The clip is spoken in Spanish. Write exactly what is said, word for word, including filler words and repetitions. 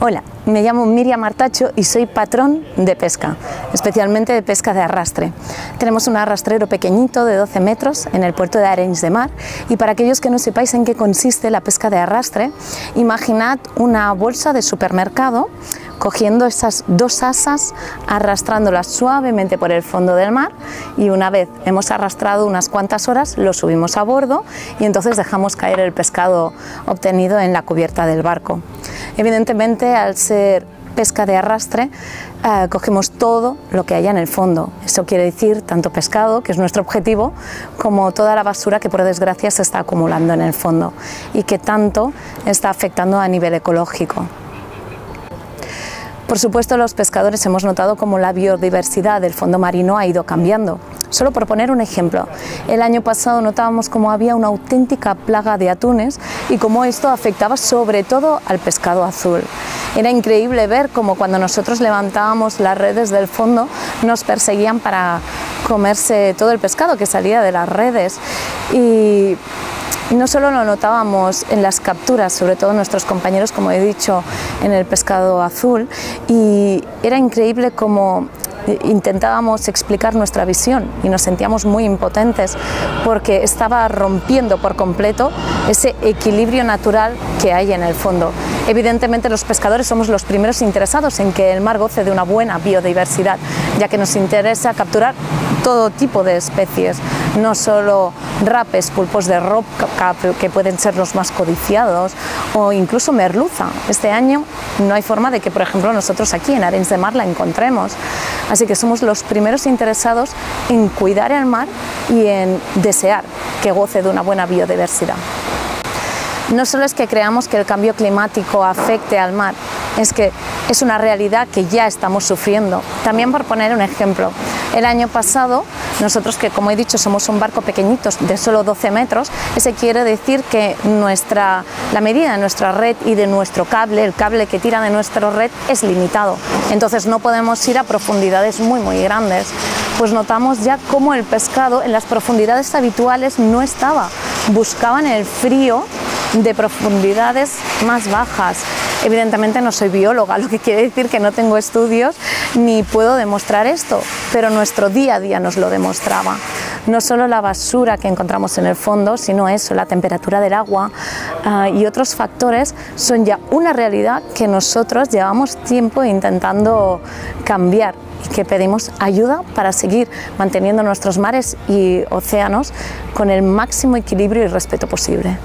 Hola, me llamo Miriam Martacho y soy patrón de pesca, especialmente de pesca de arrastre. Tenemos un arrastrero pequeñito de doce metros en el puerto de Arenys de Mar, y para aquellos que no sepáis en qué consiste la pesca de arrastre, imaginad una bolsa de supermercado cogiendo esas dos asas, arrastrándolas suavemente por el fondo del mar, y una vez hemos arrastrado unas cuantas horas lo subimos a bordo y entonces dejamos caer el pescado obtenido en la cubierta del barco. Evidentemente, al ser pesca de arrastre, eh, cogemos todo lo que haya en el fondo. Eso quiere decir tanto pescado, que es nuestro objetivo, como toda la basura que por desgracia se está acumulando en el fondo y que tanto está afectando a nivel ecológico. Por supuesto, los pescadores hemos notado cómo la biodiversidad del fondo marino ha ido cambiando. Solo por poner un ejemplo, el año pasado notábamos cómo había una auténtica plaga de atunes y cómo esto afectaba sobre todo al pescado azul. Era increíble ver cómo cuando nosotros levantábamos las redes del fondo nos perseguían para comerse todo el pescado que salía de las redes. Y no solo lo notábamos en las capturas, sobre todo nuestros compañeros, como he dicho, en el pescado azul, y era increíble cómo intentábamos explicar nuestra visión y nos sentíamos muy impotentes porque estaba rompiendo por completo ese equilibrio natural que hay en el fondo. Evidentemente, los pescadores somos los primeros interesados en que el mar goce de una buena biodiversidad, ya que nos interesa capturar todo tipo de especies, no solo rapes, pulpos de roca, que pueden ser los más codiciados, o incluso merluza. Este año no hay forma de que, por ejemplo, nosotros aquí en Arenys de Mar la encontremos. Así que somos los primeros interesados en cuidar el mar y en desear que goce de una buena biodiversidad. No solo es que creamos que el cambio climático afecte al mar, es que es una realidad que ya estamos sufriendo. También, por poner un ejemplo, el año pasado, nosotros que, como he dicho, somos un barco pequeñito de solo doce metros, eso quiere decir que nuestra, la medida de nuestra red y de nuestro cable, el cable que tira de nuestra red, es limitado. Entonces no podemos ir a profundidades muy muy grandes. Pues notamos ya cómo el pescado en las profundidades habituales no estaba, buscaban el frío de profundidades más bajas. Evidentemente no soy bióloga, lo que quiere decir que no tengo estudios ni puedo demostrar esto, pero nuestro día a día nos lo demostraba. No solo la basura que encontramos en el fondo, sino eso, la temperatura del agua uh, y otros factores son ya una realidad que nosotros llevamos tiempo intentando cambiar y que pedimos ayuda para seguir manteniendo nuestros mares y océanos con el máximo equilibrio y respeto posible.